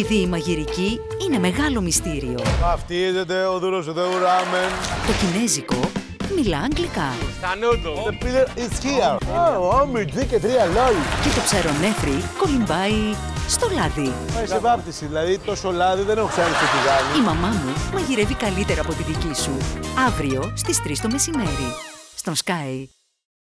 επειδή η μαγειρική είναι μεγάλο μυστήριο. Ταυτίζεται ο δούλος του Θεού ράμεν. Το κινέζικο μιλά αγγλικά. The pillar is here. Και τρία λάδι. Και το ψαρονέφρι κολυμπάει στο λάδι. Πάει σε βάπτιση, δηλαδή τόσο λάδι δεν έχω ξάνει στο πηγάδι. Η μαμά μου μαγειρεύει καλύτερα από τη δική σου. Αύριο στις 3 το μεσημέρι. Στον ΣΚΑЙ.